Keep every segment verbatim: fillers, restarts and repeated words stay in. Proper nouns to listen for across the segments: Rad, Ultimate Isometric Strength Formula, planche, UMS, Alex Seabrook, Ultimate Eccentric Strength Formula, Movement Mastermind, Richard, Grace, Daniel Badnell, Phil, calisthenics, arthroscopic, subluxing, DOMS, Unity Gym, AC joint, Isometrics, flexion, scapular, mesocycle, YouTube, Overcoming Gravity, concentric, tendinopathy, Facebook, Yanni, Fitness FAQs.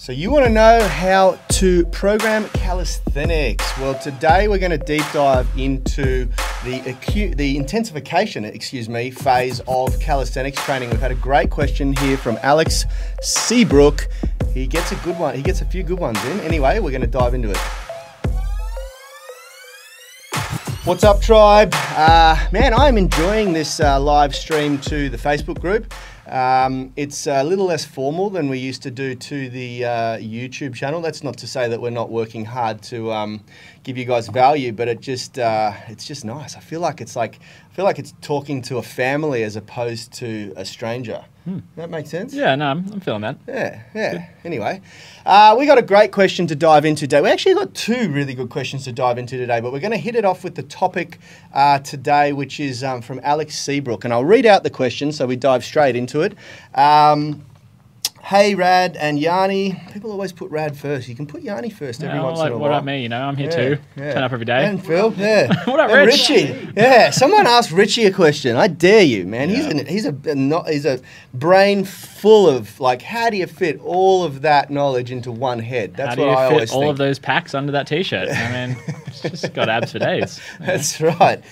So you want to know how to program calisthenics. Well, today we're going to deep dive into the acute, the intensification, excuse me, phase of calisthenics training. We've had a great question here from Alex Seabrook. He gets a good one. He gets a few good ones in. Anyway, we're going to dive into it. What's up, tribe? Uh, man, I'm enjoying this uh, live stream to the Facebook group. Um, it's a little less formal than we used to do to the uh, YouTube channel. That's not to say that we're not working hard to um, give you guys value, but it just uh, it's just nice. I feel like it's like I feel like it's talking to a family as opposed to a stranger. Hmm. That makes sense? Yeah, no, I'm, I'm feeling that. Yeah, yeah. Good. Anyway, uh, we got a great question to dive into today. We actually got two really good questions to dive into today, but we're going to hit it off with the topic uh, today, which is um, from Alex Seabrook, and I'll read out the question so we dive straight into it. Um, hey, Rad and Yanni. People always put Rad first. You can put Yanni first every yeah, once like, in a while. What about me? You know, I'm here yeah, too. Yeah. Turn up every day. And Phil, yeah. What up, Rich? Richie? Yeah. Someone asked Richie a question. I dare you, man. Yeah. He's an, he's a not, he's a brain full of like, how do you fit all of that knowledge into one head? That's how do what you I fit always all think. of those packs under that T-shirt. I mean. Just got abs for days. Yeah. That's right.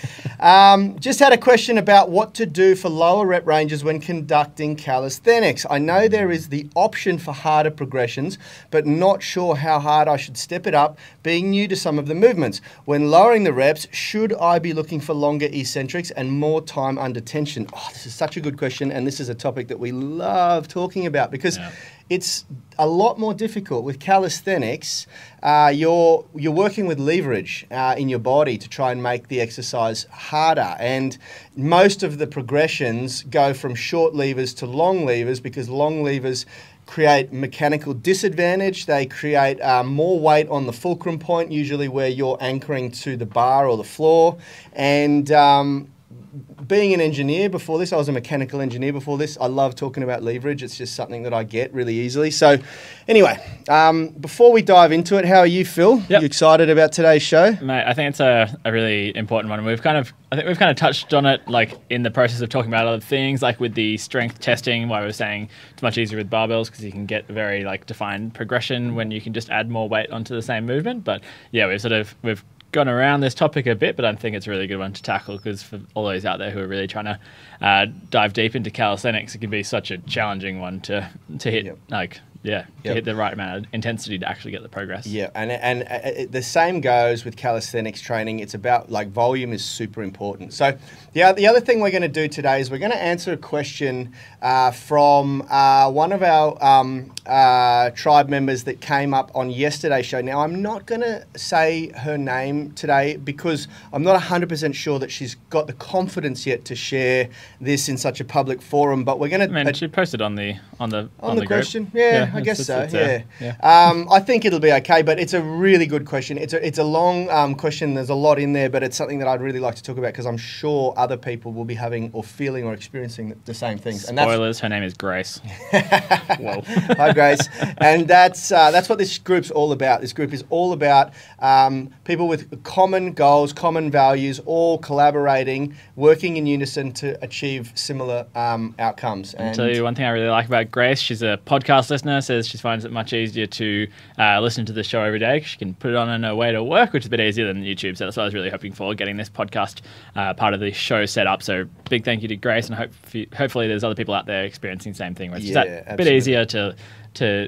Um, just had a question about what to do for lower rep ranges when conducting calisthenics. I know there is the option for harder progressions, but not sure how hard I should step it up, being new to some of the movements. When lowering the reps, should I be looking for longer eccentrics and more time under tension? Oh, this is such a good question, and this is a topic that we love talking about because yeah. It's a lot more difficult with calisthenics. Uh, you're you're working with leverage uh, in your body to try and make the exercise harder. And most of the progressions go from short levers to long levers because long levers create mechanical disadvantage. They create uh, more weight on the fulcrum point, usually where you're anchoring to the bar or the floor, and um, being an engineer before this, I was a mechanical engineer before this, I love talking about leverage. It's just something that I get really easily. So anyway, um, before we dive into it, how are you, Phil? Yep. You excited about today's show? Mate, I think it's a, a really important one. We've kind of, I think we've kind of touched on it like in the process of talking about other things, like with the strength testing, why we were saying it's much easier with barbells because you can get very like defined progression when you can just add more weight onto the same movement. But yeah, we've sort of, we've gone around this topic a bit, but I think it's a really good one to tackle because for all those out there who are really trying to uh, dive deep into calisthenics, it can be such a challenging one to to hit, yep. like yeah, yep. to hit the right amount of intensity to actually get the progress. Yeah, and and uh, the same goes with calisthenics training. It's about like volume is super important. So yeah, the other thing we're going to do today is we're going to answer a question uh, from uh, one of our um, uh, tribe members that came up on yesterday's show. Now I'm not going to say her name today because I'm not one hundred percent sure that she's got the confidence yet to share this in such a public forum, but we're going to... I mean, she posted on the on the, on on the, the question. Yeah, yeah, I guess it's, so, it's, yeah. yeah. Um, I think it'll be okay, but it's a really good question. It's a, it's a long um, question. There's a lot in there, but it's something that I'd really like to talk about because I'm sure other people will be having or feeling or experiencing the, the same things. And spoilers, that's, her name is Grace. Whoa. Hi, Grace. And that's, uh, that's what this group's all about. This group is all about um, people with common goals, common values, all collaborating, working in unison to achieve similar um, outcomes. And I'll tell you one thing I really like about Grace, she's a podcast listener, says she finds it much easier to uh, listen to the show every day because she can put it on on her way to work, which is a bit easier than YouTube. So that's what I was really hoping for, getting this podcast uh, part of the show set up. So big thank you to Grace, and hope you, hopefully there's other people out there experiencing the same thing, where it's yeah, just a bit easier to... to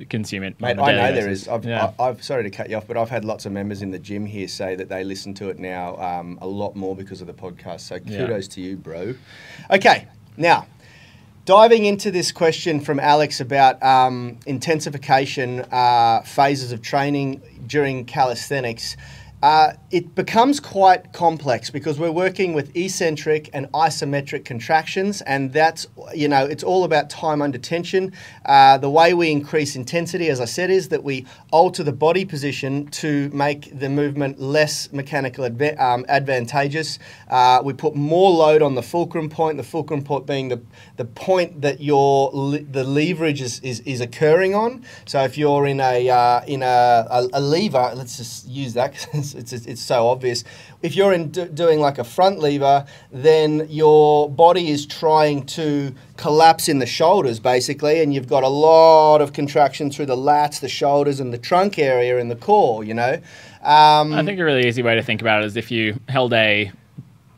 consume it. Mate, I know there is. I've, yeah. I, I've, sorry to cut you off, but I've had lots of members in the gym here say that they listen to it now um, a lot more because of the podcast. So kudos yeah. to you, bro. Okay, now diving into this question from Alex about um, intensification uh, phases of training during calisthenics. Uh, it becomes quite complex because we're working with eccentric and isometric contractions, and that's, you know, it's all about time under tension. Uh, the way we increase intensity, as I said, is that we alter the body position to make the movement less mechanical adva um, advantageous. Uh, we put more load on the fulcrum point, the fulcrum point being the, the point that your le the leverage is, is, is occurring on. So if you're in a, uh, in a, a, a lever, let's just use that because sense. It's, it's, it's so obvious. If you're in do, doing like a front lever, then your body is trying to collapse in the shoulders basically, and you've got a lot of contraction through the lats, the shoulders, and the trunk area and the core, you know. Um, I think a really easy way to think about it is if you held a,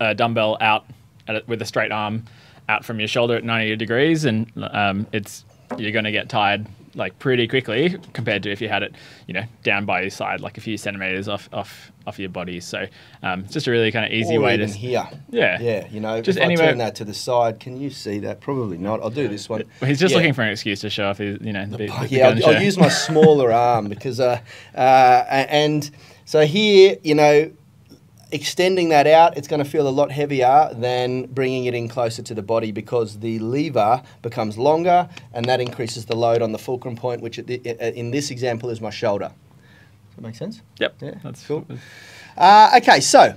a dumbbell out at a, with a straight arm out from your shoulder at ninety degrees, and um, it's you're going to get tired like pretty quickly compared to if you had it, you know, down by your side, like a few centimeters off off off your body. So um, it's just a really kind of easy or way even to here. Yeah, yeah, you know. Just if anyway, I turn that to the side. Can you see that? Probably not. I'll do this one. He's just yeah. looking for an excuse to show off. His, you know, the, the, the yeah. I'll, I'll use my smaller arm because uh, uh, and so here, you know, extending that out, it's going to feel a lot heavier than bringing it in closer to the body because the lever becomes longer and that increases the load on the fulcrum point, which in this example is my shoulder. Does that make sense? Yep. Yeah, that's cool. Uh, okay, so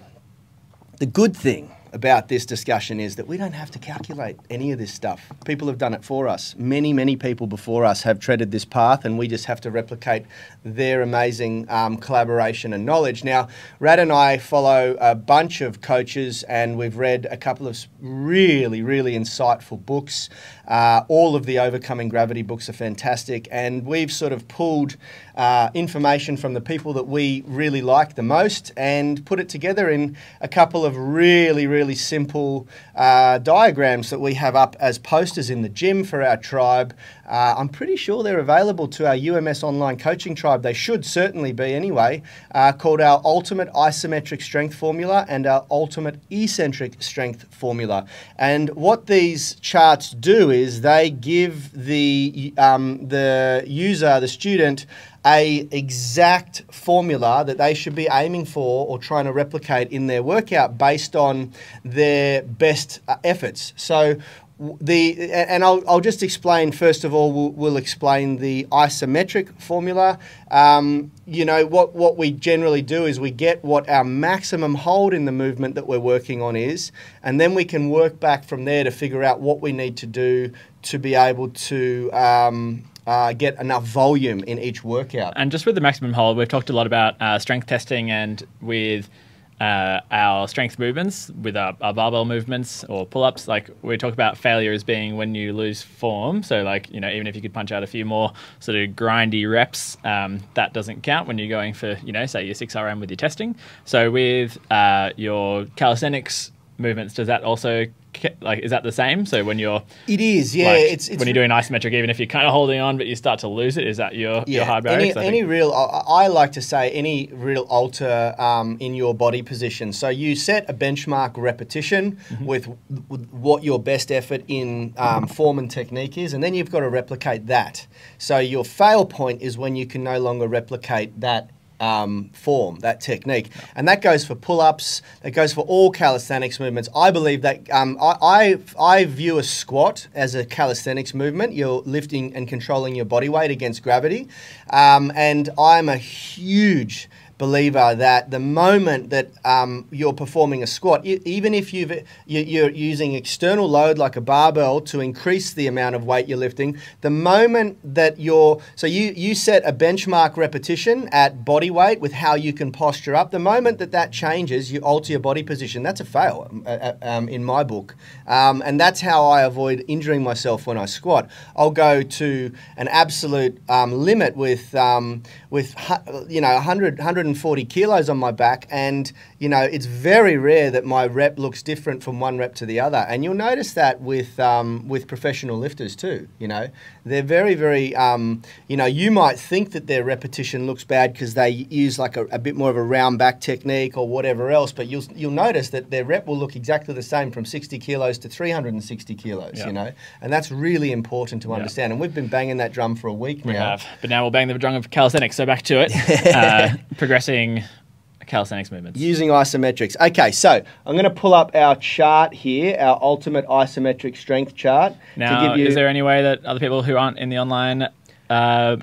the good thing about this discussion is that we don't have to calculate any of this stuff. People have done it for us. Many, many people before us have treaded this path, and we just have to replicate their amazing um, collaboration and knowledge. Now, Rad and I follow a bunch of coaches, and we've read a couple of really, really insightful books. Uh, all of the Overcoming Gravity books are fantastic, and we've sort of pulled uh, information from the people that we really like the most and put it together in a couple of really, really Really simple uh, diagrams that we have up as posters in the gym for our tribe. Uh, I'm pretty sure they're available to our U M S online coaching tribe. They should certainly be anyway, uh, called our Ultimate Isometric Strength Formula and our Ultimate Eccentric Strength Formula. And what these charts do is they give the, um, the user, the student, an exact formula that they should be aiming for or trying to replicate in their workout based on their best uh, efforts. So the and I'll, I'll just explain first of all. We'll, we'll explain the isometric formula. Um, you know what what we generally do is we get what our maximum hold in the movement that we're working on is, and then we can work back from there to figure out what we need to do to be able to. Um, Uh, get enough volume in each workout. And just with the maximum hold, we've talked a lot about uh, strength testing, and with uh, our strength movements, with our, our barbell movements or pull-ups, like we talk about failure as being when you lose form. So like, you know, even if you could punch out a few more sort of grindy reps, um, that doesn't count when you're going for, you know, say your six R M with your testing. So with uh, your calisthenics movements, does that also like is that the same? So when you're it is yeah like, it's, it's when you're doing isometric, even if you're kind of holding on but you start to lose it, is that your, yeah. your hard barrier? Any, any real I like to say any real alter um, in your body position. So you set a benchmark repetition mm-hmm. with, with what your best effort in um, form and technique is, and then you've got to replicate that. So your fail point is when you can no longer replicate that Um, form, that technique. And that goes for pull-ups, that goes for all calisthenics movements. I believe that um, I, I, I view a squat as a calisthenics movement. You're lifting and controlling your body weight against gravity. Um, and I'm a huge believer that the moment that um, you're performing a squat, e even if you've, you're using external load like a barbell to increase the amount of weight you're lifting, the moment that you're, so you, you set a benchmark repetition at body weight with how you can posture up, the moment that that changes, you alter your body position. That's a fail um, in my book. Um, and that's how I avoid injuring myself when I squat. I'll go to an absolute um, limit with, um, with you know, one hundred, one hundred forty kilos on my back, and you know it's very rare that my rep looks different from one rep to the other. And you'll notice that with um, with professional lifters too. You know they're very very um, you know you might think that their repetition looks bad because they use like a, a bit more of a round back technique or whatever else, but you'll you'll notice that their rep will look exactly the same from sixty kilos to three hundred sixty kilos. Yep. You know, and that's really important to understand. Yep. And we've been banging that drum for a week we now. Have, but now we'll bang the drum of calisthenics. So back to it. Uh, Progressing calisthenics movements. Using isometrics. Okay, so I'm going to pull up our chart here, our ultimate isometric strength chart. Now, to give you is there any way that other people who aren't in the online uh,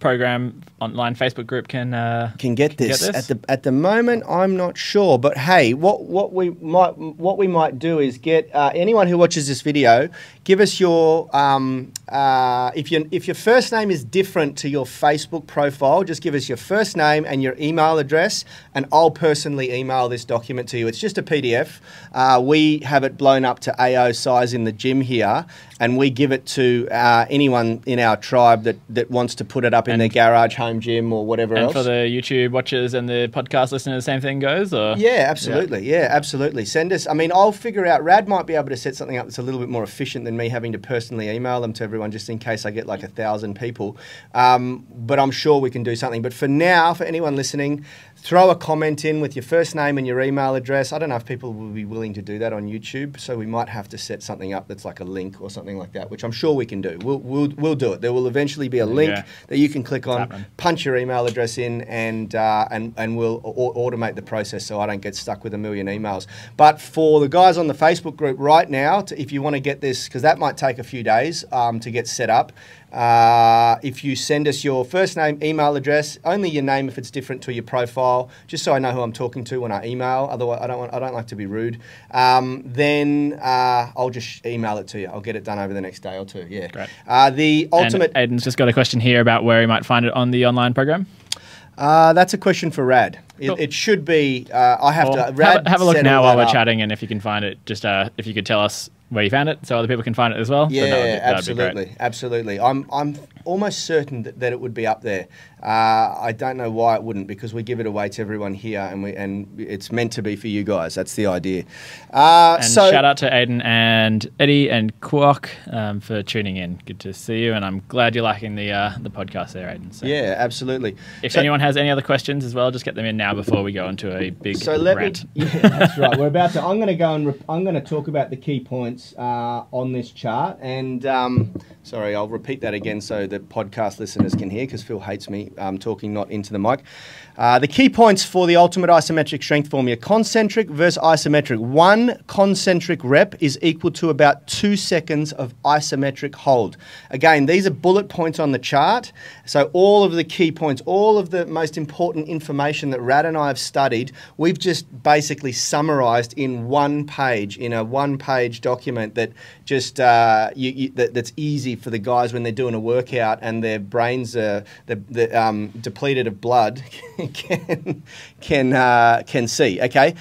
program online Facebook group can uh, can get this. Get this at the at the moment. I'm not sure, but hey, what what we might what we might do is get uh, anyone who watches this video, give us your um, uh, if your if your first name is different to your Facebook profile, just give us your first name and your email address, and I'll personally email this document to you. It's just a P D F. Uh, we have it blown up to A O size in the gym here, and we give it to uh, anyone in our tribe that that wants to put it up in and their garage, home gym, or whatever and else. And for the YouTube watchers and the podcast listeners, the same thing goes? Or? Yeah, absolutely. Yeah. yeah, absolutely. Send us. I mean, I'll figure out. Rad might be able to set something up that's a little bit more efficient than me having to personally email them to everyone, just in case I get like a thousand people. Um, but I'm sure we can do something. But for now, for anyone listening, throw a comment in with your first name and your email address. I don't know if people will be willing to do that on YouTube, so we might have to set something up that's like a link or something like that, which I'm sure we can do. We'll we'll, we'll do it. There will eventually be a link yeah. that you can click on, punch your email address in, and uh, and and we'll automate the process so I don't get stuck with a million emails. But for the guys on the Facebook group right now, to, if you want to get this, because that might take a few days um, to get set up. Uh, if you send us your first name, email address, only your name if it's different to your profile, just so I know who I'm talking to when I email. Otherwise, I don't want, I don't like to be rude. Um, then uh, I'll just email it to you. I'll get it done over the next day or two. Yeah. Great. Uh, the ultimate. And Aiden's just got a question here about where he might find it on the online program. Uh, that's a question for Rad. It, cool. it should be. Uh, I have well, to. Rad have, have a look now while we're up. chatting, and if you can find it, just uh, if you could tell us where you found it, so other people can find it as well. Yeah, so that would, that absolutely, would absolutely. I'm I'm almost certain that, that it would be up there. Uh, I don't know why it wouldn't, because we give it away to everyone here, and we and it's meant to be for you guys. That's the idea. Uh, and so, shout out to Aiden and Eddie and Quark um, for tuning in. Good to see you, and I'm glad you're liking the uh, the podcast there, Aiden. So yeah, absolutely. If so, anyone has any other questions as well, just get them in now before we go into a big so let rant. Me, yeah, that's right. We're about to. I'm going to go and rep, I'm going to talk about the key points. Uh, on this chart, and um, sorry, I'll repeat that again so the podcast listeners can hear, because Phil hates me um, talking not into the mic. Uh, the key points for the Ultimate Isometric Strength Formula: concentric versus isometric. One concentric rep is equal to about two seconds of isometric hold. Again, these are bullet points on the chart, so all of the key points, all of the most important information that Rad and I have studied, we've just basically summarized in one page, in a one-page document that just uh, you, you, that, that's easy for the guys when they're doing a workout and their brains are the, the, um, depleted of blood can can uh, can see. Okay.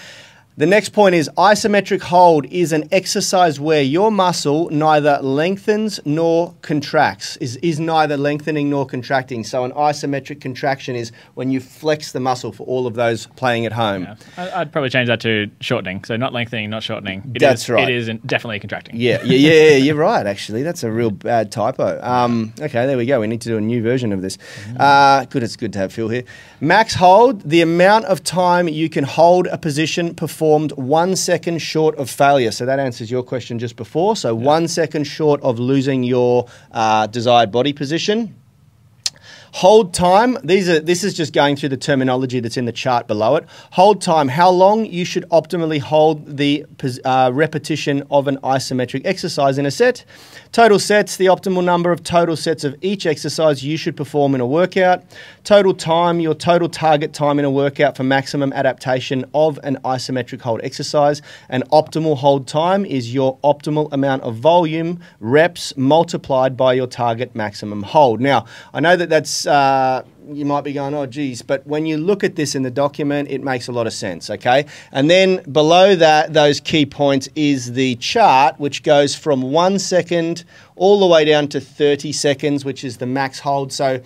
The next point is isometric hold is an exercise where your muscle neither lengthens nor contracts, is, is neither lengthening nor contracting. So an isometric contraction is when you flex the muscle, for all of those playing at home. Yeah. I'd probably change that to shortening. So not lengthening, not shortening. It That's is, right. It is definitely contracting. Yeah, yeah, yeah, yeah you're right, actually. That's a real bad typo. Um, okay, there we go. We need to do a new version of this. Uh, good, it's good to have Phil here. Max hold, the amount of time you can hold a position performed one second short of failure. So that answers your question just before. So yeah. one second short of losing your uh, desired body position. Hold time, these are, this is just going through the terminology that's in the chart below it. Hold time, how long you should optimally hold the uh, repetition of an isometric exercise in a set. Total sets, the optimal number of total sets of each exercise you should perform in a workout. Total time, your total target time in a workout for maximum adaptation of an isometric hold exercise. And optimal hold time is your optimal amount of volume, reps, multiplied by your target maximum hold. Now, I know that that's Uh, you might be going, oh, geez, but when you look at this in the document, it makes a lot of sense, okay? And then below that, those key points is the chart, which goes from one second all the way down to thirty seconds, which is the max hold. So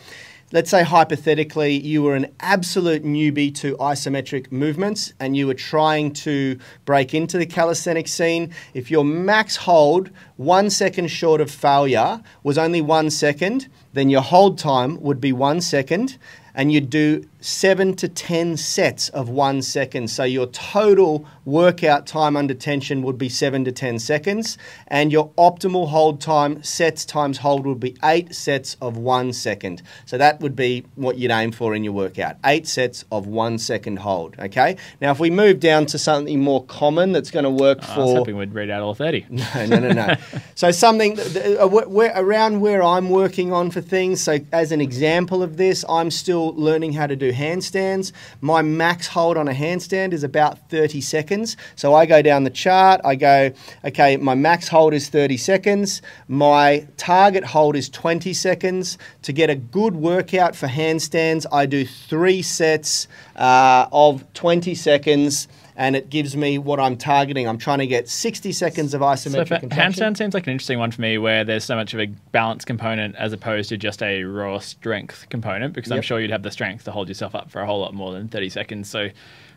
let's say hypothetically you were an absolute newbie to isometric movements and you were trying to break into the calisthenics scene. If your max hold, one second short of failure, was only one second, then your hold time would be one second, and you'd do seven to ten sets of one second. So your total workout time under tension would be seven to ten seconds, and your optimal hold time, sets times hold, would be eight sets of one second. So that would be what you'd aim for in your workout. Eight sets of one second hold, okay? Now, if we move down to something more common that's going to work oh, for... I was hoping we'd read out all thirty. No, no, no, no. So something around where I'm working on for things. So as an example of this, I'm still learning how to do handstands. My max hold on a handstand is about thirty seconds. So I go down the chart. I go, okay, my max hold is thirty seconds. My target hold is twenty seconds. To get a good workout for handstands, I do three sets uh, of twenty seconds, and it gives me what I'm targeting. I'm trying to get sixty seconds of isometric so contraction. Handstand seems like an interesting one for me where there's so much of a balance component as opposed to just a raw strength component, because yep. I'm sure you'd have the strength to hold yourself up for a whole lot more than thirty seconds. So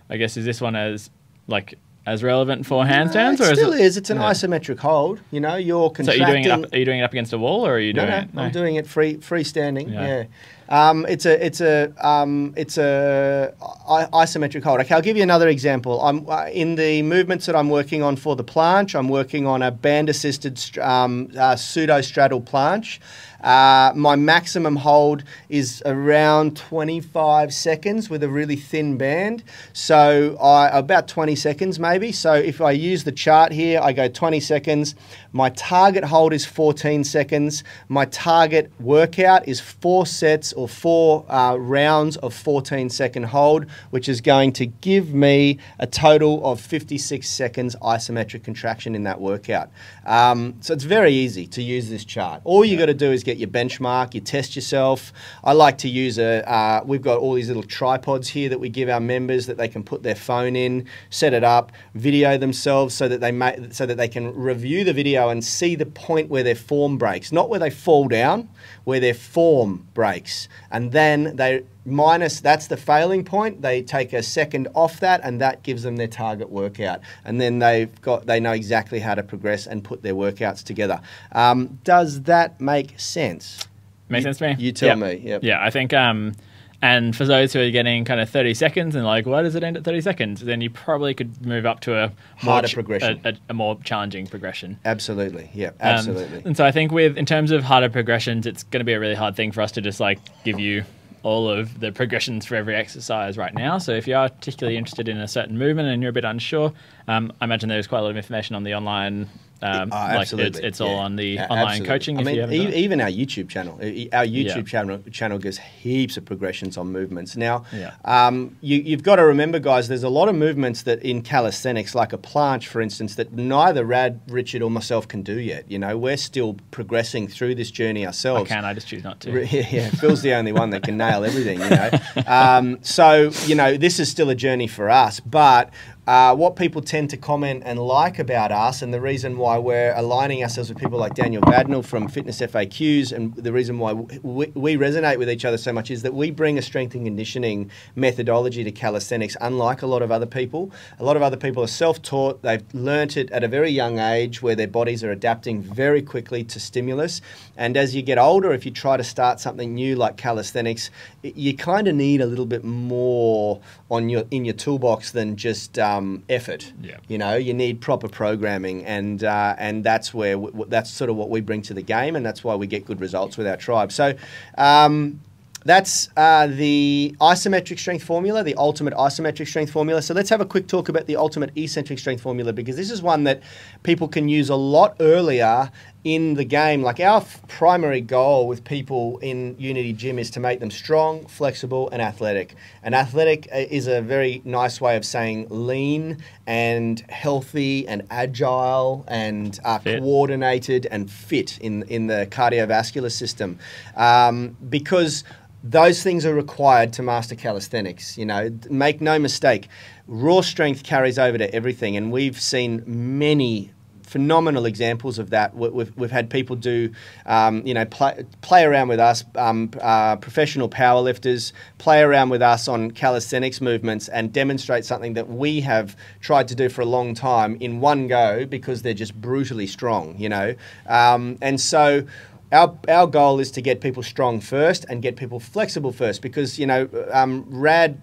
I guess is this one as like... as relevant for handstands? No, it or still is, it, is. It's an no. isometric hold. You know, you're contracting. So are you, doing it up, are you doing it up against a wall, or are you doing no, no, it? No, I'm doing it free, freestanding. Yeah. yeah. Um, it's a, it's a, um, it's a isometric hold. Okay, I'll give you another example. I'm uh, in the movements that I'm working on for the planche. I'm working on a band-assisted um, uh, pseudo-straddle planche. Uh, my maximum hold is around twenty-five seconds with a really thin band. So I, about twenty seconds maybe. So if I use the chart here, I go twenty seconds. My target hold is fourteen seconds. My target workout is four sets or four uh, rounds of fourteen second hold, which is going to give me a total of fifty-six seconds isometric contraction in that workout. Um, so it's very easy to use this chart. All you got to do is get your benchmark, you test yourself. I like to use a, uh, we've got all these little tripods here that we give our members that they can put their phone in, set it up, video themselves so that they make, so that they can review the video and see the point where their form breaks, not where they fall down, where their form breaks. And then they minus, that's the failing point, they take a second off that and that gives them their target workout. And then they've got, they know exactly how to progress and put their workouts together. Um, does that make sense? Makes sense to me. You tell yep. me. Yep. Yeah, I think, um, and for those who are getting kind of thirty seconds and like, why does it end at thirty seconds? Then you probably could move up to a harder progression, a, a, a more challenging progression. Absolutely. Yeah, absolutely. Um, and so I think with, in terms of harder progressions, it's going to be a really hard thing for us to just like give you all of the progressions for every exercise right now. So if you are particularly interested in a certain movement and you're a bit unsure, um, I imagine there's quite a lot of information on the online Um, oh, like it's, it's all yeah. on the online absolutely. coaching. I mean, e even our YouTube channel, our YouTube yeah. channel channel gives heaps of progressions on movements. Now, yeah. um, you, you've got to remember, guys, there's a lot of movements that in calisthenics, like a planche, for instance, that neither Rad, Richard, or myself can do yet. You know, we're still progressing through this journey ourselves. I can, I just choose not to. Yeah, yeah. Phil's the only one that can nail everything. You know, um, so you know, this is still a journey for us, but. Uh, what people tend to comment and like about us, and the reason why we're aligning ourselves with people like Daniel Badnell from Fitness F A Qs, and the reason why we, we resonate with each other so much is that we bring a strength and conditioning methodology to calisthenics, unlike a lot of other people. A lot of other people are self-taught. They've learnt it at a very young age where their bodies are adapting very quickly to stimulus. And as you get older, if you try to start something new like calisthenics, you kind of need a little bit more on your in your toolbox than just... Um, Um, effort, yeah. you know, you need proper programming, and uh, and that's where w w that's sort of what we bring to the game, and that's why we get good results with our tribe. So um, that's uh, the isometric strength formula, the ultimate isometric strength formula. So let's have a quick talk about the ultimate eccentric strength formula, because this is one that people can use a lot earlier in the game. Like our primary goal with people in Unity Gym is to make them strong, flexible, and athletic. And athletic is a very nice way of saying lean and healthy and agile and uh, coordinated and fit in, in the cardiovascular system. Um, because those things are required to master calisthenics. You know, make no mistake, raw strength carries over to everything. And we've seen many phenomenal examples of that. We've, we've had people do, um, you know, play, play around with us, um, uh, professional powerlifters, play around with us on calisthenics movements and demonstrate something that we have tried to do for a long time in one go because they're just brutally strong, you know. Um, and so... Our, our goal is to get people strong first and get people flexible first, because, you know, um, Rad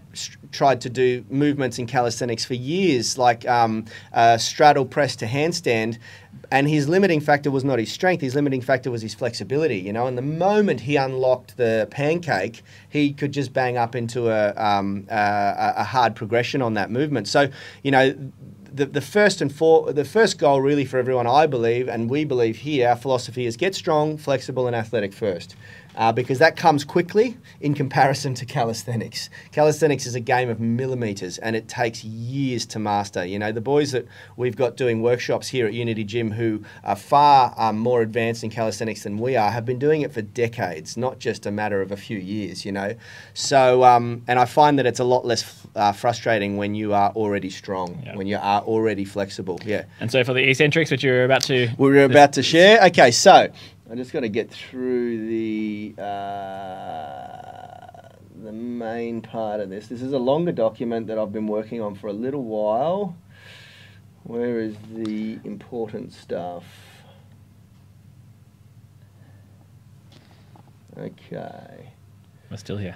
tried to do movements in calisthenics for years, like um, uh, straddle press to handstand. And his limiting factor was not his strength. His limiting factor was his flexibility, you know. And the moment he unlocked the pancake, he could just bang up into a, um, a, a hard progression on that movement. So, you know, the, the, first and for, the first goal really for everyone, I believe, and we believe here, our philosophy is get strong, flexible, and athletic first. Uh, because that comes quickly in comparison to calisthenics. Calisthenics is a game of millimeters, and it takes years to master. You know, the boys that we've got doing workshops here at Unity Gym, who are far um, more advanced in calisthenics than we are, have been doing it for decades, not just a matter of a few years, you know. So, um, and I find that it's a lot less f uh, frustrating when you are already strong, yep. when you are already flexible, yeah. And so for the eccentrics, which you were about to... We were about to share? Okay, so... I just got to get through the uh, the main part of this. This is a longer document that I've been working on for a little while. Where is the important stuff? Okay. We're still here.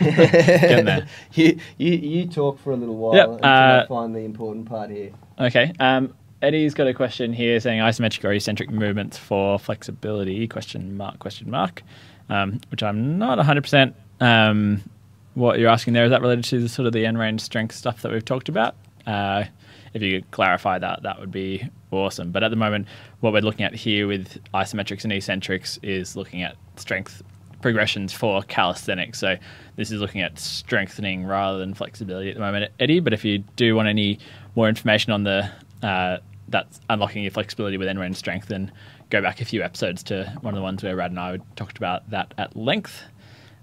Get there. You, you, you talk for a little while yep, until uh, I find the important part here. Okay. Um, Eddie's got a question here saying isometric or eccentric movements for flexibility, question mark, question mark, um, which I'm not one hundred percent um, what you're asking there. Is that related to the, sort of the end range strength stuff that we've talked about? Uh, if you could clarify that, that would be awesome. But at the moment, what we're looking at here with isometrics and eccentrics is looking at strength progressions for calisthenics. So this is looking at strengthening rather than flexibility at the moment, Eddie. But if you do want any more information on the... Uh, that's unlocking your flexibility with end-range strength, and go back a few episodes to one of the ones where Rad and I talked about that at length.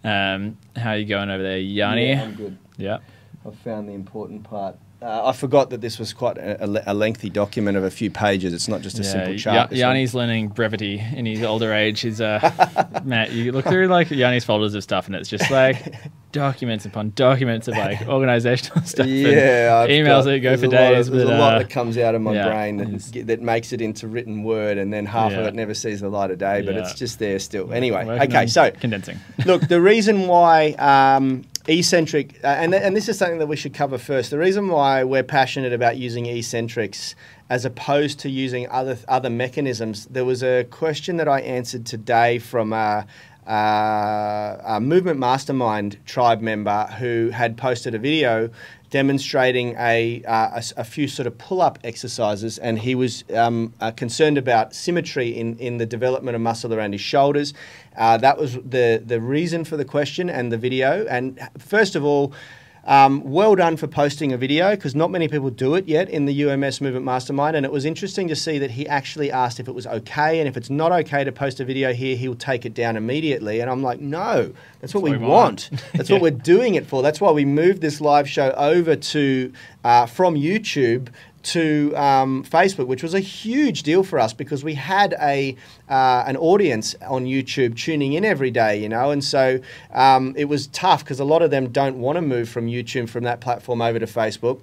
Um, how are you going over there, Yanni? Yeah, I'm good. Yeah. I've found the important part. Uh, I forgot that this was quite a, a lengthy document of a few pages. It's not just a yeah, simple chart. Y Yanni's learning brevity in his older age. He's, uh, Matt, you look through like Yanni's folders of stuff and it's just like documents upon documents of like organizational stuff. Yeah, and emails got, that go for days. Of, there's but, uh, a lot that comes out of my yeah, brain that, that makes it into written word, and then half yeah. of it never sees the light of day, but yeah. it's just there still. Anyway, okay, so. Condensing. Look, the reason why... Um, Eccentric, uh, and, th and this is something that we should cover first. The reason why we're passionate about using eccentrics as opposed to using other, other mechanisms, there was a question that I answered today from a, a, a Movement Mastermind tribe member who had posted a video demonstrating a, uh, a, a few sort of pull-up exercises, and he was um, uh, concerned about symmetry in, in the development of muscle around his shoulders. Uh, that was the, the reason for the question and the video. And first of all, Um, well done for posting a video, because not many people do it yet in the U M S Movement Mastermind, and it was interesting to see that he actually asked if it was okay, and if it's not okay to post a video here, he'll take it down immediately. And I'm like, no, that's what, that's what we, we want. want. That's yeah. what we're doing it for. That's why we moved this live show over to uh, from YouTube to um, Facebook, which was a huge deal for us, because we had a uh, an audience on YouTube tuning in every day, you know, and so um, it was tough because a lot of them don't want to move from YouTube, from that platform over to Facebook.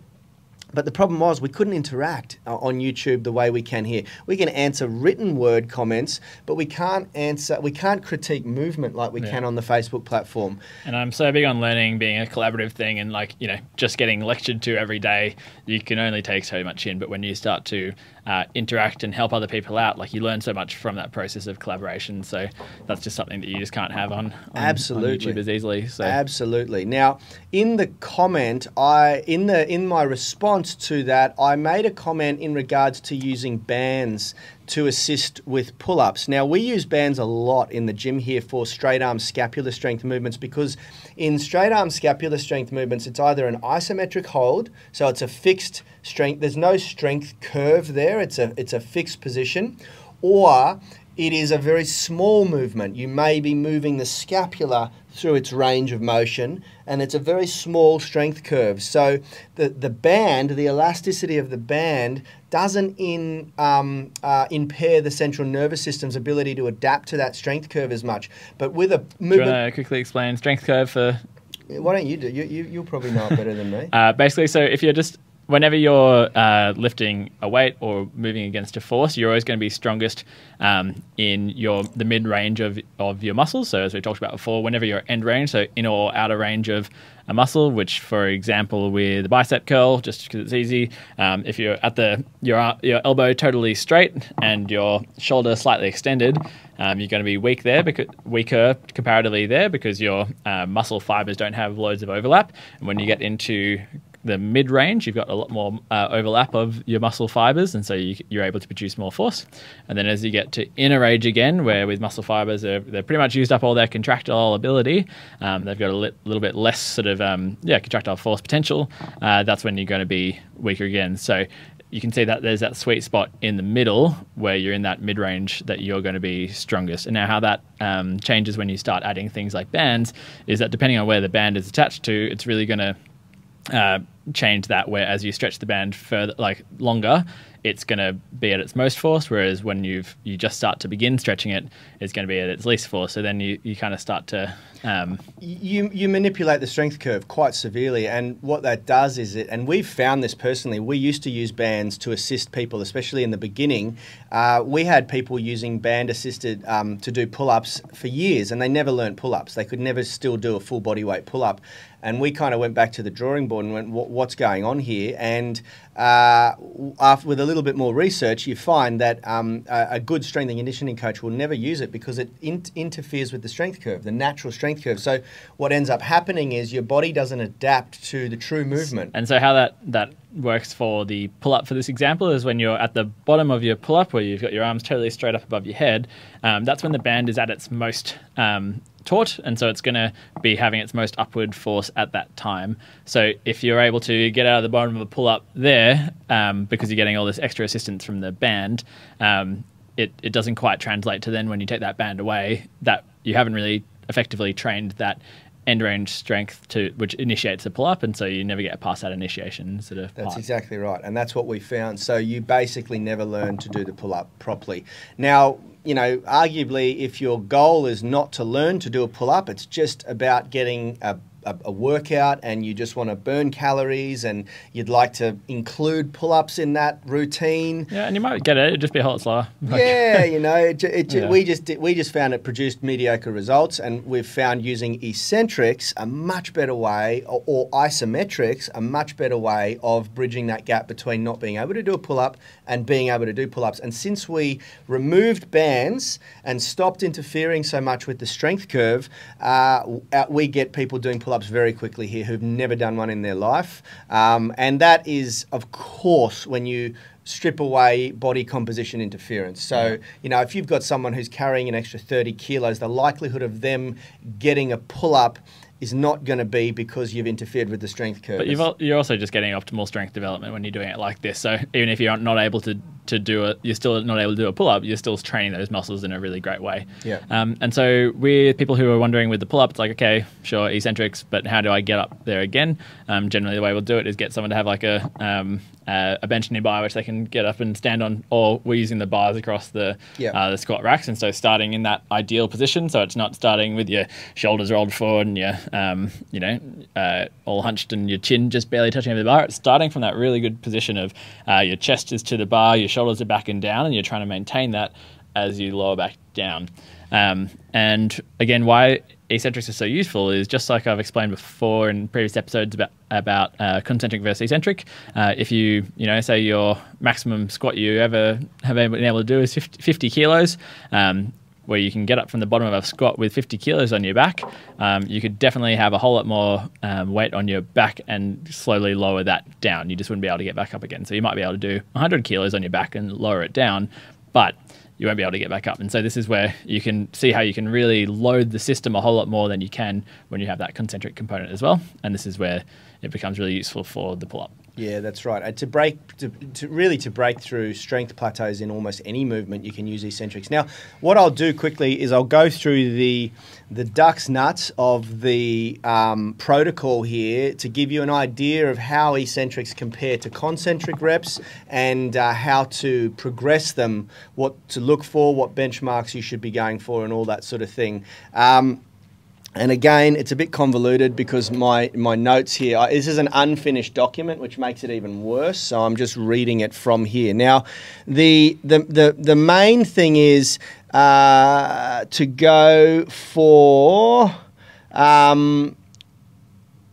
But the problem was we couldn't interact on YouTube the way we can here. We can answer written word comments, but we can't answer, we can't critique movement like we yeah. can on the Facebook platform. And I'm so big on learning being a collaborative thing, and like, you know, just getting lectured to every day, you can only take so much in. But when you start to uh, interact and help other people out, like you learn so much from that process of collaboration. So that's just something that you just can't have on, on, Absolutely. on YouTube as easily. So. Absolutely. Now, in the comment, I in the in my response to that, I made a comment in regards to using bands to assist with pull-ups. Now, we use bands a lot in the gym here for straight arm scapular strength movements, because in straight arm scapular strength movements, it's either an isometric hold, so it's a fixed strength, there's no strength curve there, it's a, it's a fixed position, or it is a very small movement. You may be moving the scapula through its range of motion, and it's a very small strength curve. So the, the band, the elasticity of the band, doesn't in, um, uh, impair the central nervous system's ability to adapt to that strength curve as much. But with a movement... Do you want to quickly explain strength curve for... Why don't you do it? You, you, you'll probably know it better than me. uh, basically, so if you're just whenever you're uh, lifting a weight or moving against a force, you're always going to be strongest um, in your the mid-range of, of your muscles. So as we talked about before, whenever you're end range, so inner or outer range of a muscle, which, for example, with the bicep curl, just because it's easy, um, if you're at the your your elbow totally straight and your shoulder slightly extended, um, you're going to be weak there, because weaker comparatively there, because your uh, muscle fibers don't have loads of overlap. And when you get into the mid range, you've got a lot more uh, overlap of your muscle fibers, and so you, you're able to produce more force. And then as you get to inner range again, where with muscle fibers, they're, they're pretty much used up all their contractile ability. Um, they've got a li little bit less sort of um, yeah contractile force potential. Uh, that's when you're going to be weaker again. So you can see that there's that sweet spot in the middle where you're in that mid range that you're going to be strongest. And now how that um, changes when you start adding things like bands is that depending on where the band is attached to, it's really going to Uh, change that, where as you stretch the band further, like longer, it's going to be at its most force, whereas when you've you just start to begin stretching it, it's going to be at its least force. So then you, you kind of start to um you you manipulate the strength curve quite severely. And what that does is it, and we've found this personally, we used to use bands to assist people, especially in the beginning. Uh, we had people using band assisted um, to do pull-ups for years, and they never learned pull-ups. They could never still do a full body weight pull-up. And we kind of went back to the drawing board and went, what's going on here? And uh, after, with a little bit more research, you find that um, a, a good strength and conditioning coach will never use it because it in interferes with the strength curve, the natural strength curve. So what ends up happening is your body doesn't adapt to the true movement. And so how that, that works for the pull-up for this example is when you're at the bottom of your pull-up, where you've got your arms totally straight up above your head, um, that's when the band is at its most um, taut, and so it's going to be having its most upward force at that time. So if you're able to get out of the bottom of a pull-up there, um, because you're getting all this extra assistance from the band, um, it, it doesn't quite translate to then when you take that band away, that you haven't really effectively trained that end range strength to which initiates a pull-up, and so you never get past that initiation sort of that's part. Exactly right, and that's what we found. So you basically never learn to do the pull-up properly. Now, you know, arguably, if your goal is not to learn to do a pull-up, it's just about getting a a workout and you just want to burn calories and you'd like to include pull-ups in that routine. Yeah, and you might get it. It'd just be a whole lot slower. Like, yeah, you know, it, it, yeah. we just we just found it produced mediocre results, and we've found using eccentrics a much better way, or, or isometrics a much better way of bridging that gap between not being able to do a pull-up and being able to do pull-ups. And since we removed bands and stopped interfering so much with the strength curve, uh, we get people doing pull-ups very quickly here who've never done one in their life. Um, and that is, of course, when you strip away body composition interference. So, you know, if you've got someone who's carrying an extra thirty kilos, the likelihood of them getting a pull-up is not going to be because you've interfered with the strength curve. But you've, you're also just getting optimal strength development when you're doing it like this. So even if you're not able to, to do it, you're still not able to do a pull-up, you're still training those muscles in a really great way. Yeah. Um, and so with people who are wondering with the pull-up, it's like, okay, sure, eccentrics, but how do I get up there again? Um, generally, the way we'll do it is get someone to have like a um, uh, a bench nearby, which they can get up and stand on, or we're using the bars across the, yeah. uh, the squat racks. And so starting in that ideal position, so it's not starting with your shoulders rolled forward and your Um, you know, uh, all hunched and your chin just barely touching over the bar. It's starting from that really good position of uh, your chest is to the bar, your shoulders are back and down, and you're trying to maintain that as you lower back down. Um, and again, why eccentrics are so useful is just like I've explained before in previous episodes about about uh, concentric versus eccentric. Uh, if you, you know, say your maximum squat you ever have been able to do is fifty kilos, um, where you can get up from the bottom of a squat with fifty kilos on your back, um, you could definitely have a whole lot more um, weight on your back and slowly lower that down. You just wouldn't be able to get back up again. So you might be able to do one hundred kilos on your back and lower it down, but you won't be able to get back up. And so this is where you can see how you can really load the system a whole lot more than you can when you have that concentric component as well. And this is where it becomes really useful for the pull-up. Yeah, that's right. Uh, to break, to, to really to break through strength plateaus in almost any movement, you can use eccentrics. Now, what I'll do quickly is I'll go through the the duck's nuts of the um, protocol here to give you an idea of how eccentrics compare to concentric reps and uh, how to progress them, what to look for, what benchmarks you should be going for, and all that sort of thing. Um, And again, it's a bit convoluted because my, my notes here, I, this is an unfinished document, which makes it even worse. So I'm just reading it from here. Now, the, the, the, the main thing is uh, to go for um,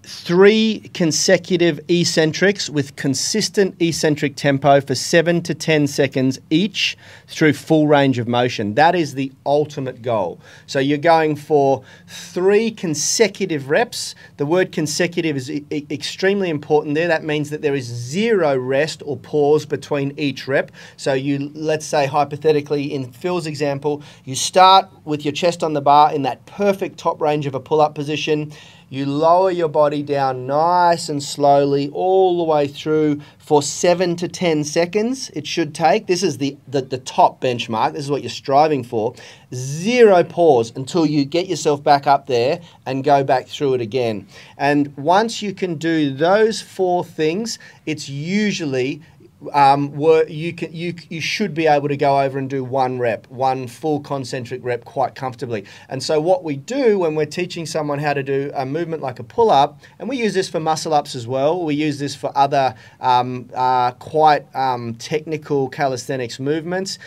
three consecutive eccentrics with consistent eccentric tempo for seven to ten seconds each through full range of motion. That is the ultimate goal. So you're going for three consecutive reps. The word consecutive is e- extremely important there. That means that there is zero rest or pause between each rep. So you, let's say hypothetically in Phil's example, you start with your chest on the bar in that perfect top range of a pull-up position. You lower your body down nice and slowly all the way through for seven to ten seconds it should take. This is the, the, the top benchmark. This is what you're striving for. Zero pause until you get yourself back up there and go back through it again. And once you can do those four things, it's usually... Um, were, you can you you should be able to go over and do one rep, one full concentric rep quite comfortably. And so what we do when we're teaching someone how to do a movement like a pull-up, and we use this for muscle-ups as well, we use this for other um, uh, quite um, technical calisthenics movements,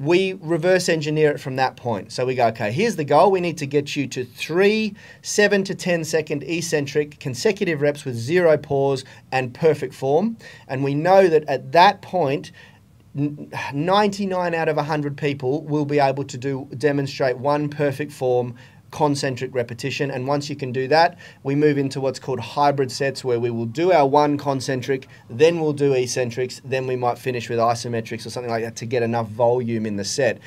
we reverse engineer it from that point. So we go, okay, here's the goal. We need to get you to three seven to ten second eccentric consecutive reps with zero pause and perfect form. And we know that at that point, ninety-nine out of one hundred people will be able to do demonstrate one perfect form concentric repetition. And once you can do that, we move into what's called hybrid sets, where we will do our one concentric, then we'll do eccentrics, then we might finish with isometrics or something like that to get enough volume in the set.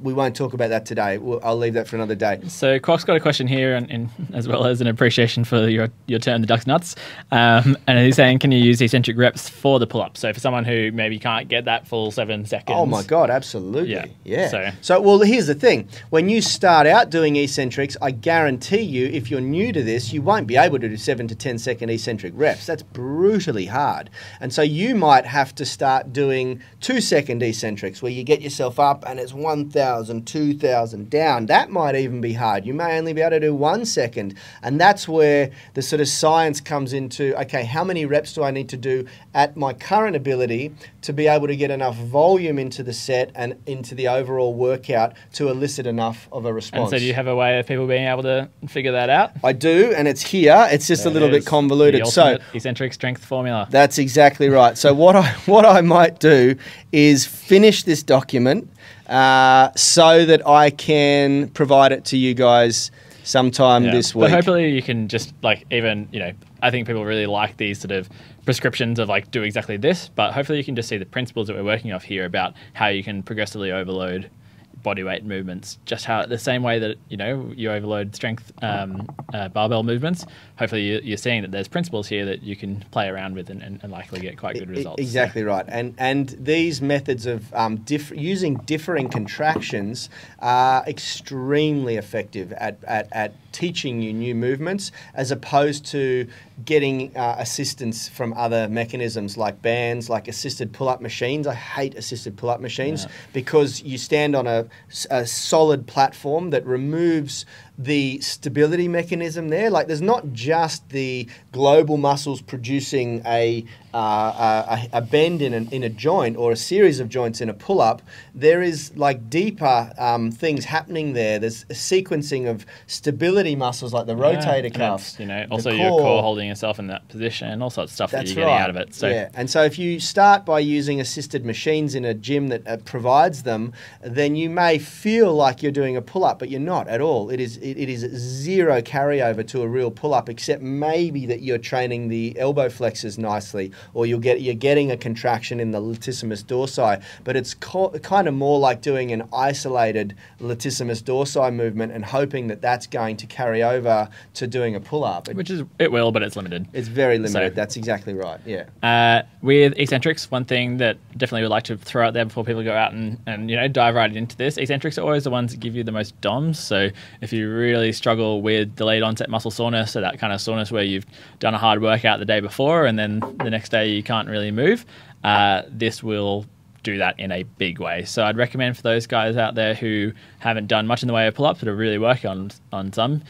We won't talk about that today. We'll, I'll leave that for another day. So Cork's got a question here, and, and as well as an appreciation for your, your term, the duck's nuts. Um, and he's saying, can you use eccentric reps for the pull-up? So for someone who maybe can't get that full seven seconds. Oh my God, absolutely. Yeah. yeah. So. so, well, here's the thing. When you start out doing eccentrics, I guarantee you, if you're new to this, you won't be able to do seven to ten second eccentric reps. That's brutally hard. And so you might have to start doing two second eccentrics, where you get yourself up and it's one thousand, two thousand down. That might even be hard. You may only be able to do one second. And that's where the sort of science comes into, okay, how many reps do I need to do at my current ability to be able to get enough volume into the set and into the overall workout to elicit enough of a response? And so do you have a way of people being able to figure that out? I do, and it's here. It's just there a little bit convoluted. The Ultimate Eccentric Strength Formula. That's exactly right. So what I, what I might do is finish this document Uh, so that I can provide it to you guys sometime yeah. this week. But hopefully you can just like even, you know, I think people really like these sort of prescriptions of like do exactly this, but hopefully you can just see the principles that we're working off here about how you can progressively overload body weight movements, just how the same way that, you know, you overload strength um, uh, barbell movements. Hopefully you, you're seeing that there's principles here that you can play around with and, and, and likely get quite good results. Exactly so. right. And and these methods of um, diff using differing contractions are extremely effective at, at, at teaching you new movements, as opposed to getting uh, assistance from other mechanisms like bands, like assisted pull-up machines. I hate assisted pull-up machines yeah. because you stand on a a solid platform that removes the stability mechanism there. Like there's not just the global muscles producing a uh, a, a bend in, an, in a joint or a series of joints in a pull-up. There is like deeper um, things happening there. There's a sequencing of stability muscles like the yeah, rotator cuffs. You know, also core. your core holding yourself in that position and all sorts of stuff That's that you're getting right. out of it. So. Yeah. And so if you start by using assisted machines in a gym that uh, provides them, then you may feel like you're doing a pull-up, but you're not at all. It is It is zero carryover to a real pull-up, except maybe that you're training the elbow flexors nicely, or you'll get, you're getting a contraction in the latissimus dorsi. But it's kind of more like doing an isolated latissimus dorsi movement and hoping that that's going to carry over to doing a pull-up. Which is, it will, but it's limited. It's very limited. So, that's exactly right, yeah. Uh, with eccentrics, one thing that definitely would like to throw out there before people go out and, and you know, dive right into this, eccentrics are always the ones that give you the most D O M S. So if you really struggle with delayed onset muscle soreness, so that kind of soreness where you've done a hard workout the day before and then the next day you can't really move, uh, this will do that in a big way. So I'd recommend for those guys out there who haven't done much in the way of pull-ups but are really working on, on some,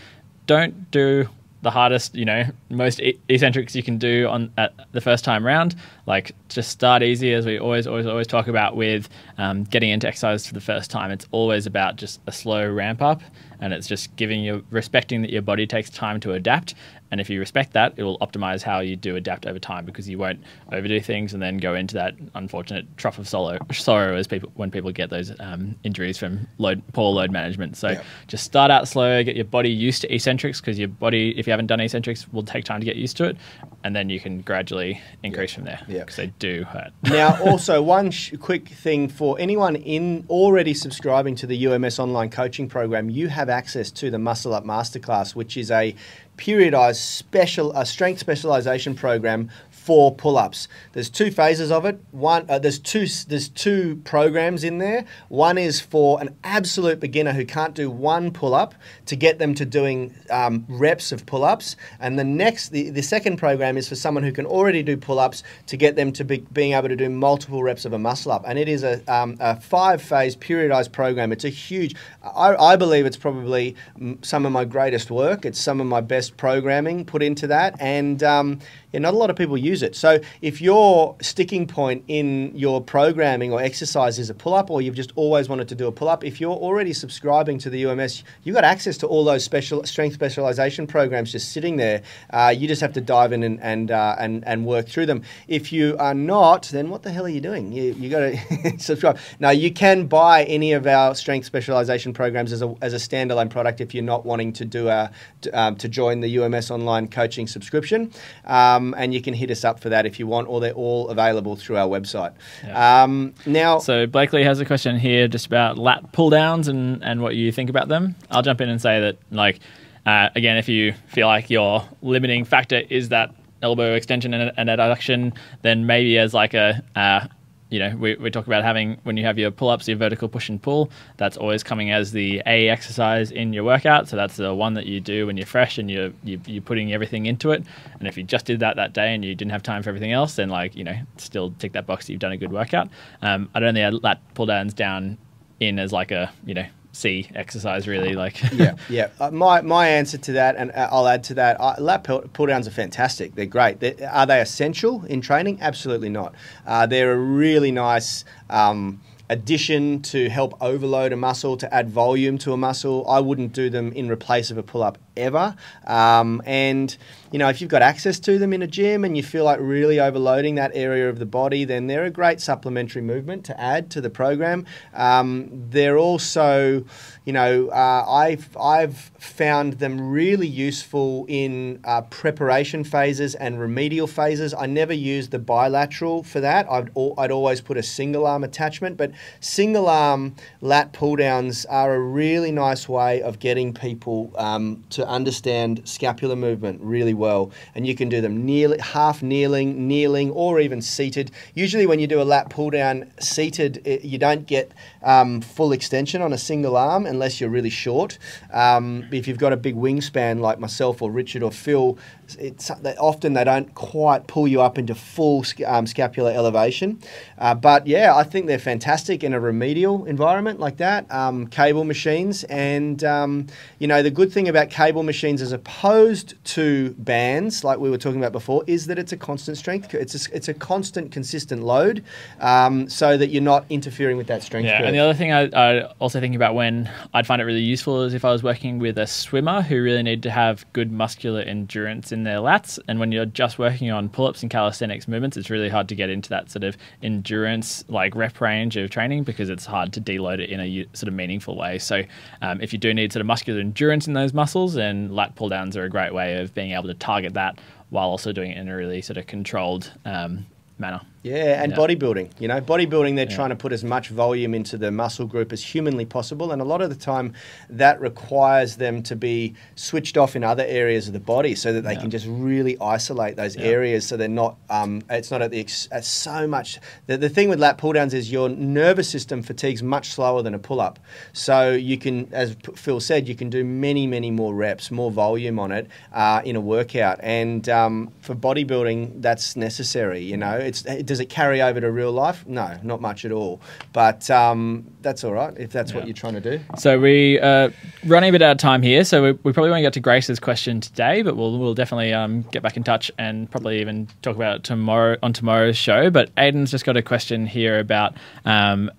don't do the hardest, you know, most e- eccentrics you can do on at the first time round. Like, just start easy, as we always, always, always talk about with um, getting into exercise for the first time. It's always about just a slow ramp up, and it's just giving you, respecting that your body takes time to adapt. And if you respect that, it will optimize how you do adapt over time, because you won't overdo things and then go into that unfortunate trough of solo, sorrow as people, when people get those um, injuries from load, poor load management. So yeah. just start out slow, get your body used to eccentrics, because your body, if you haven't done eccentrics, will take time to get used to it. And then you can gradually increase yeah. from there, because yeah. they do hurt. Now, also one sh- quick thing for anyone in already subscribing to the U M S online coaching program, you have access to the Muscle Up Masterclass, which is a periodized special uh, strength specialization program for pull-ups. There's two phases of it. One, uh, there's two there's two programs in there. One is for an absolute beginner who can't do one pull-up, to get them to doing um, reps of pull-ups, and the next the, the second program is for someone who can already do pull-ups, to get them to be being able to do multiple reps of a muscle-up. And it is a, um, a five-phase periodized program. It's a huge, I, I believe it's probably some of my greatest work. It's some of my best programming put into that, and um, yeah, not a lot of people use it. So if your sticking point in your programming or exercise is a pull-up, or you've just always wanted to do a pull-up, if you're already subscribing to the U M S, you've got access to all those special strength specialization programs just sitting there. Uh, you just have to dive in and and, uh, and and work through them. If you are not, then what the hell are you doing? You you got to subscribe. Now, you can buy any of our strength specialization programs as a as a standalone product if you're not wanting to do a to, um, to join the U M S online coaching subscription, um, and you can hit us up for that if you want, or they're all available through our website. Yeah. Um, now, so Blakely has a question here just about lat pull downs and and what you think about them. I'll jump in and say that, like, uh, again, if you feel like your limiting factor is that elbow extension and, and adduction, then maybe as like a uh, you know, we, we talk about having, when you have your pull-ups, your vertical push and pull, that's always coming as the A exercise in your workout. So that's the one that you do when you're fresh and you're, you're, you're putting everything into it. And if you just did that that day and you didn't have time for everything else, then, like, you know, still tick that box that you've done a good workout. Um, I don't think I'd let pull-downs down in as like a, you know, C exercise, really. Like, yeah, yeah. Uh, my my answer to that, and I'll add to that, uh, lat pull downs are fantastic. They're great. They're, are they essential in training? Absolutely not. Uh, they're a really nice um, addition to help overload a muscle, to add volume to a muscle. I wouldn't do them in replace of a pull up ever. Um, and you know, if you've got access to them in a gym and you feel like really overloading that area of the body, then they're a great supplementary movement to add to the program. Um, they're also, you know, uh, I've, I've found them really useful in uh, preparation phases and remedial phases. I never used the bilateral for that. I'd, al- I'd always put a single arm attachment, but single arm lat pull downs are a really nice way of getting people um, to understand scapular movement really well. Well, and you can do them kneel, half kneeling, kneeling, or even seated. Usually, when you do a lat pull down seated, it, you don't get um, full extension on a single arm unless you're really short. Um, if you've got a big wingspan like myself or Richard or Phil, it's they, often they don't quite pull you up into full sc- um, scapular elevation. Uh, but yeah, I think they're fantastic in a remedial environment like that. Um, cable machines, and um, you know, the good thing about cable machines as opposed to bands, like we were talking about before, is that it's a constant strength. It's a, it's a constant, consistent load, um, so that you're not interfering with that strength. Yeah, curve. And the other thing I, I also think about when I'd find it really useful is if I was working with a swimmer who really needed to have good muscular endurance in their lats. And when you're just working on pull-ups and calisthenics movements, it's really hard to get into that sort of endurance, like rep range of training, because it's hard to deload it in a sort of meaningful way. So um, if you do need sort of muscular endurance in those muscles, then lat pull downs are a great way of being able to target that while also doing it in a really sort of controlled um, manner. Yeah, and yeah. bodybuilding. You know, bodybuilding, they're yeah. trying to put as much volume into the muscle group as humanly possible. And a lot of the time that requires them to be switched off in other areas of the body so that they yeah. can just really isolate those yeah. areas, so they're not, um, it's not at the, ex- at so much. The, the thing with lat pull downs is your nervous system fatigues much slower than a pull up. So you can, as Phil said, you can do many, many more reps, more volume on it uh, in a workout. And um, for bodybuilding, that's necessary. You know, it's, it does it carry over to real life? No, not much at all. But um, that's all right if that's yeah. what you're trying to do. So we uh, running a bit out of time here, so we, we probably won't get to Grace's question today, but we'll we'll definitely um, get back in touch and probably even talk about it tomorrow on tomorrow's show. But Aiden's just got a question here about um,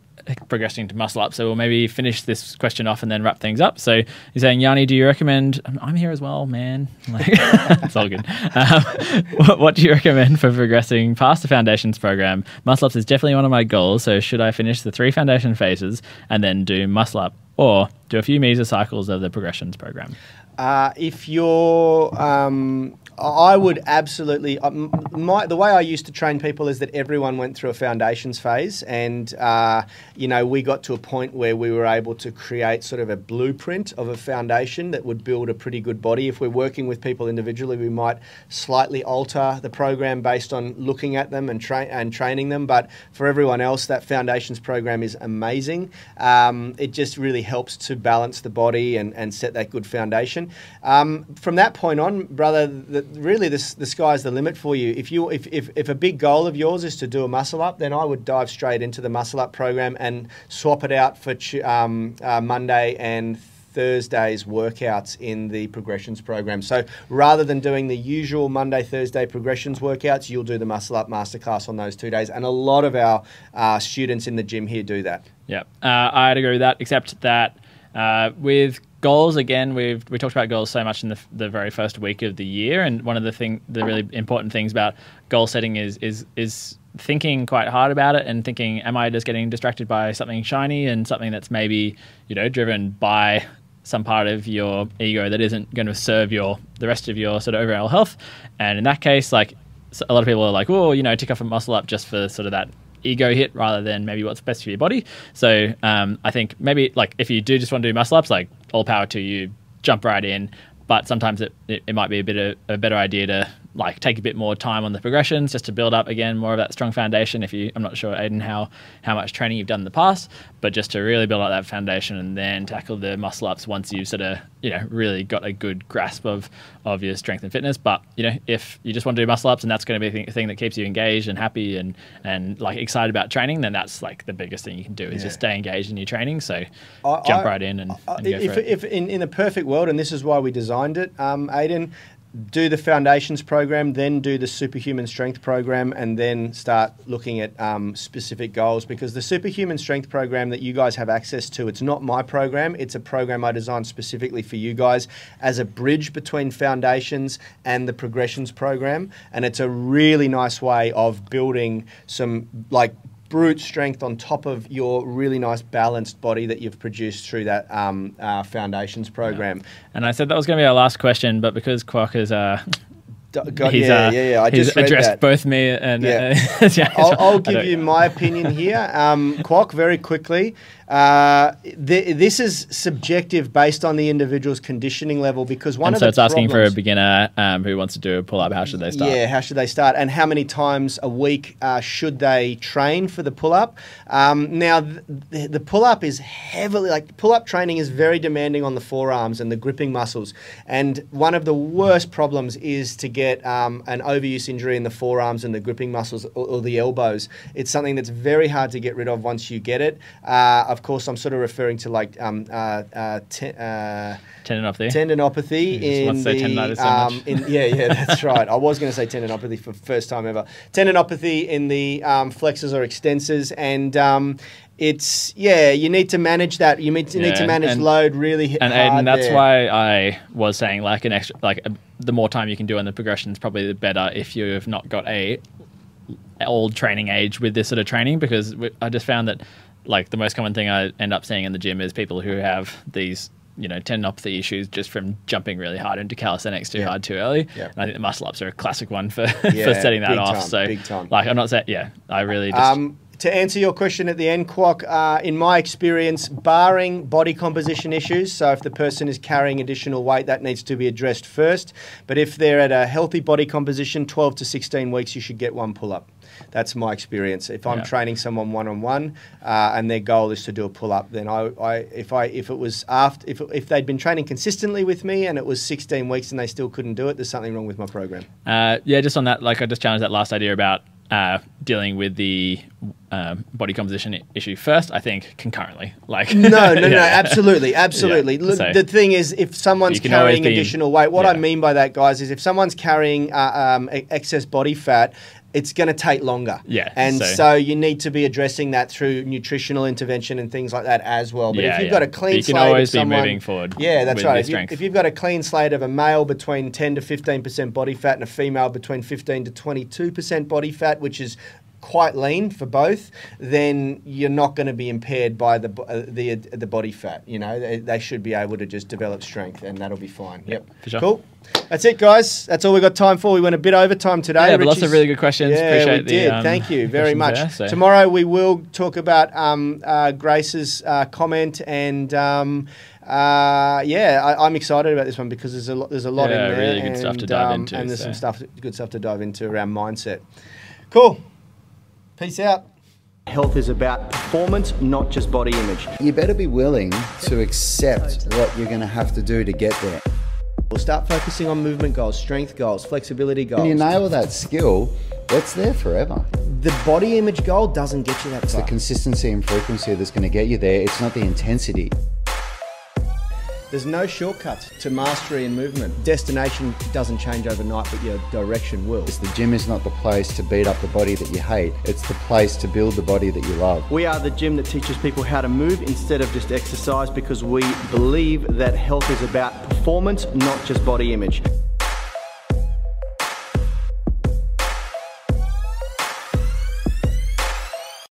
progressing to muscle up, so we'll maybe finish this question off and then wrap things up. So he's saying, Yanni, do you recommend I'm here as well, man, like, it's all good. Um, what, what do you recommend for progressing past the foundations program? Muscle ups is definitely one of my goals, so should I finish the three foundation phases and then do muscle up, or do a few mesocycles of the progressions program? Uh, if you're um I would absolutely, um, my, the way I used to train people is that everyone went through a foundations phase, and, uh, you know, we got to a point where we were able to create sort of a blueprint of a foundation that would build a pretty good body. If we're working with people individually, we might slightly alter the program based on looking at them and, tra and training them. But for everyone else, that foundations program is amazing. Um, it just really helps to balance the body and, and set that good foundation. Um, from that point on, brother, the really this the sky's the limit for you. If you if, if if a big goal of yours is to do a muscle up, then I would dive straight into the muscle up program and swap it out for um, uh, Monday and Thursday's workouts in the progressions program. So rather than doing the usual Monday, Thursday progressions workouts, you'll do the muscle up masterclass on those two days. And a lot of our uh, students in the gym here do that. Yeah, uh, I'd agree with that, except that uh, with goals, again, we've we talked about goals so much in the, the very first week of the year, and one of the thing, the really important things about goal setting is is is thinking quite hard about it and thinking, am I just getting distracted by something shiny and something that's maybe, you know, driven by some part of your ego that isn't going to serve your the rest of your sort of overall health? And in that case, like, a lot of people are like, oh, you know, tick off a muscle up just for sort of that ego hit rather than maybe what's best for your body. So um, I think maybe, like, if you do just want to do muscle ups, like, all power to you, jump right in. But sometimes it, it, it might be a bit of a better idea to, like, take a bit more time on the progressions just to build up, again, more of that strong foundation. If you, I'm not sure, Aiden, how, how much training you've done in the past, but just to really build up that foundation and then tackle the muscle ups once you've sort of, you know, really got a good grasp of, of your strength and fitness. But, you know, if you just want to do muscle ups and that's going to be the thing that keeps you engaged and happy and, and like, excited about training, then that's, like, the biggest thing you can do is yeah. just stay engaged in your training. So I, jump I, right in and, I, and go if, for it. If in, in a perfect world, and this is why we designed it, um, Aiden, do the foundations program, then do the superhuman strength program, and then start looking at um, specific goals, because the superhuman strength program that you guys have access to, it's not my program. It's a program I designed specifically for you guys as a bridge between foundations and the progressions program. And it's a really nice way of building some, like, brute strength on top of your really nice balanced body that you've produced through that um, uh, foundations program. Yeah. And I said that was going to be our last question, but because Quok is uh, God, he's, yeah, uh, yeah, yeah. I he's just addressed that. Both me and yeah. uh, yeah, I'll, I'll give you my opinion here. Um, Quok, very quickly. Uh, th this is subjective based on the individual's conditioning level, because one and of so the so it's problems, asking for a beginner um, who wants to do a pull-up, how should they start? Yeah, how should they start? And how many times a week uh, should they train for the pull-up? Um, now, th the pull-up is heavily, like, pull-up training is very demanding on the forearms and the gripping muscles. And one of the worst problems is to get um, an overuse injury in the forearms and the gripping muscles, or, or the elbows. It's something that's very hard to get rid of once you get it. Uh, Of course, I'm sort of referring to, like, um, uh, uh, te uh, tendinopathy. Tendinopathy in the so um, in, yeah, yeah, that's right. I was going to say tendinopathy for the first time ever. Tendinopathy in the um, flexors or extensors, and um, it's yeah, you need to manage that. You need to, yeah, need to manage and, load really hard. And Aiden, that's there. why I was saying, like, an extra, like, a, the more time you can do on the progressions, probably the better. If you have not got a old training age with this sort of training, because I just found that, like, the most common thing I end up seeing in the gym is people who have these, you know, tendinopathy issues just from jumping really hard into calisthenics too yeah. hard too early. Yeah. And I think the muscle ups are a classic one for, yeah, for setting that off. Time, so, big time. like, I'm not saying, yeah, I really just. Um, To answer your question at the end, Quok, uh, in my experience, barring body composition issues, so if the person is carrying additional weight, that needs to be addressed first. But if they're at a healthy body composition, twelve to sixteen weeks, you should get one pull-up. That's my experience. If I'm yeah. training someone one-on-one uh, and their goal is to do a pull-up, then I, I, if I, if it was after, if, if they'd been training consistently with me and it was sixteen weeks and they still couldn't do it, there's something wrong with my program. Uh, yeah, just on that, like, I just challenged that last idea about uh, dealing with the um, body composition issue first, I think, concurrently. Like no, no, yeah. no, absolutely, absolutely. Yeah. Look, so the thing is, if someone's carrying additional weight, what yeah. I mean by that, guys, is if someone's carrying uh, um, excess body fat, it's going to take longer. Yeah. And so, so you need to be addressing that through nutritional intervention and things like that as well. But yeah, if you've yeah. got a clean slate, you can always someone, be moving forward. Yeah, that's right. If, you, if you've got a clean slate of a male between ten to fifteen percent body fat and a female between fifteen to twenty-two percent body fat, which is quite lean for both, then you're not going to be impaired by the uh, the uh, the body fat. You know, they, they should be able to just develop strength, and that'll be fine. Yep, yep. For sure. Cool. That's it, guys. That's all we got time for. We went a bit over time today. Yeah, but lots of really good questions. Yeah, Appreciate we did. The, um, Thank you very much. There, so. Tomorrow we will talk about um, uh, Grace's uh, comment and. Um, Uh, yeah, I, I'm excited about this one because there's a lot, there's a lot yeah, in there, really good and, stuff to dive um, into, and there's so. some stuff, good stuff to dive into around mindset. Cool. Peace out. Health is about performance, not just body image. You better be willing to accept what you're going to have to do to get there. We'll start focusing on movement goals, strength goals, flexibility goals. When you nail that skill, it's there forever. The body image goal doesn't get you that far. It's the consistency and frequency that's going to get you there. It's not the intensity. There's no shortcuts to mastery and movement. Destination doesn't change overnight, but your direction will. The gym is not the place to beat up the body that you hate. It's the place to build the body that you love. We are the gym that teaches people how to move instead of just exercise because we believe that health is about performance, not just body image.